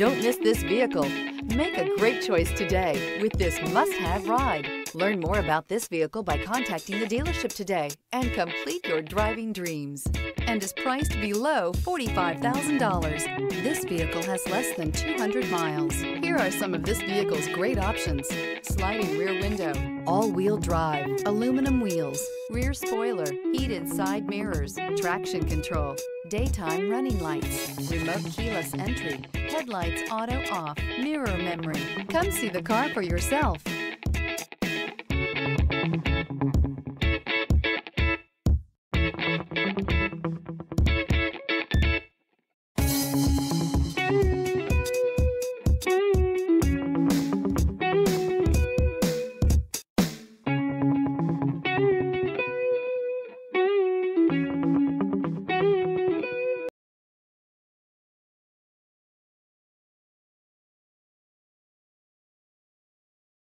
Don't miss this vehicle. Make a great choice today with this must-have ride. Learn more about this vehicle by contacting the dealership today and complete your driving dreams. And is priced below $45,000. This vehicle has less than 200 miles. Here are some of this vehicle's great options: sliding rear window, all-wheel drive, aluminum wheels, rear spoiler, heated side mirrors, traction control, daytime running lights, remote keyless entry, headlights auto off, mirror memory. Come see the car for yourself.